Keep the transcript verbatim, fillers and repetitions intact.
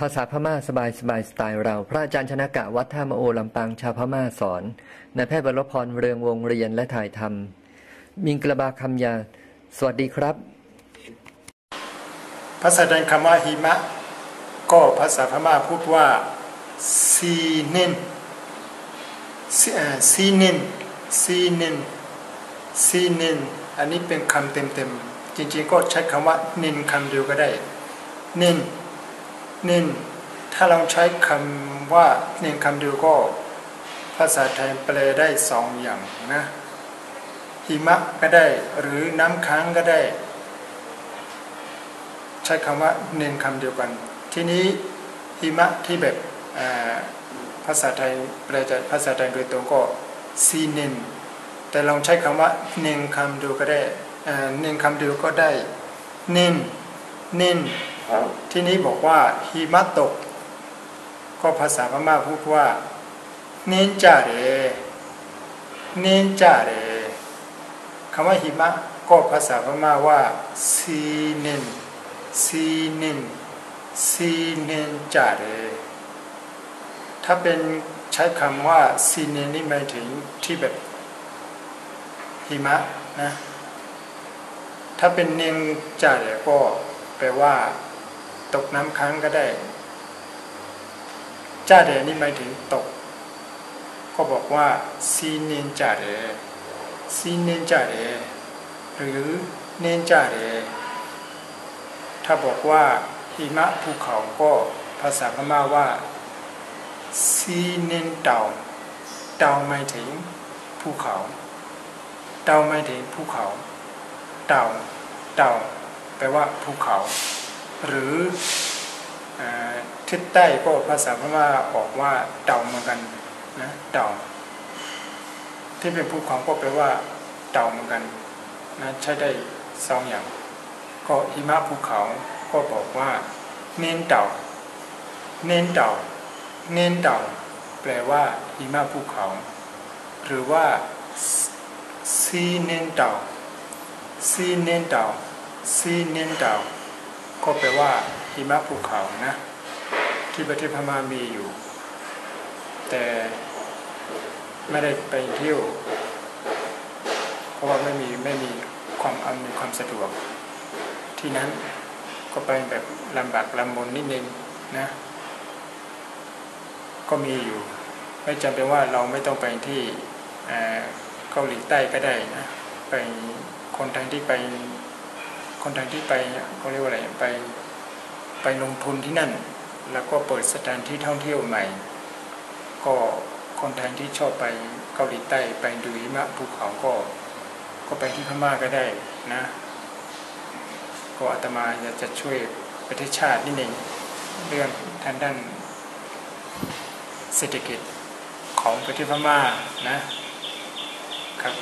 ภาษาพม่าสบายสบายสไตล์เราพระอาจารย์ชนกะวัดท่ามะโอลำปางชาวพม่าสอนนายแพทย์วรพรเรืองวงเรียนและถ่ายทำมิงกระบาคำยาสวัสดีครับภาษาแดนคำว่าหิมะก็ภาษาพม่าพูดว่าซีเนนซีเนนซีเนนซีเนนอันนี้เป็นคำเต็มๆจริงๆก็ใช้คำว่าเนนคำเดียวก็ได้เนนเน้นถ้าเราใช้คำว่าเน้นคำเดียวก็ภาษาไทยแปลได้สองอย่างนะหิมะก็ได้หรือน้ำค้างก็ได้ใช้คำว่าเน้นคำเดียวกันทีนี้หิมะที่แบบภาษาไทยแปลจากภาษาไทยโดยตรงก็ซีเน้นแต่ลองใช้คำว่าเน้นคำเดียวก็ได้เน้นคำเดียวก็ได้เน้นเน้นที่นี้บอกว่าหิมะตกก็ภาษาพม่าพูดว่าเนนจ่าเรเนนจ่าเรคำว่าหิมะก็ภาษาพม่าว่าซีเนนซีเนนซีเนนจ่าเรถ้าเป็นใช้คำว่าซีเนนนี่หมายถึงที่แบบหิมะนะถ้าเป็นเนนจ่าเรก็แปลว่าตกน้ำค้างก็ได้จ่าเดนี่หมายถึงตกก็บอกว่าซีเนนจ่าเดซีเนนจ่าเดหรือเนนจ่าเดถ้าบอกว่าหิมะภูเขาก็ภาษาพม่าว่าซีเนนเต่าเต่าหมายถึงภูเขาเต่าหมายถึงภูเขาเต่าเต่าแปลว่าภูเขาหรือทิศใต้ก็ภาษาพม่าออกว่าเต่าเหมือนกันนะเต่าที่เป็นภูเขาก็แปลว่าเต่าเหมือนกันนะใช้ได้สองอย่างก็หิมะภูเขาก็บอกว่าเน้นเต่าเน้นเต่าเน้นเต่าแปลว่าหิมะภูเขาหรือว่าซีเน้นเต่าซีเน้นเต่าซีเนนดาวก็แปลว่าหิมะภูเขานะที่ประเทศพม่ามีอยู่แต่ไม่ได้ไปเที่ยวเพราะว่าไม่มีไม่มีความอำนวยความสะดวกที่นั้นก็ไปแบบลำบากลำบนนิดนึงนะก็มีอยู่ไม่จำเป็นว่าเราไม่ต้องไปที่เกาหลีใต้ก็ได้นะไปคนไทยที่ไปคนทางที่ไปเขาเรียกว่าอะไรไปไปลงทุนที่นั่นแล้วก็เปิดสถานที่ท่องเที่ยวใหม่ก็คนทางที่ชอบไปเกาหลีใต้ไปดูหิมะภูเขาก็ก็ไปที่พม่าก็ได้นะก็อาตมาอยากจะช่วยประเทศชาตินิดหนึ่งเรื่องทางด้านเศรษฐกิจของประเทศพม่านะครับ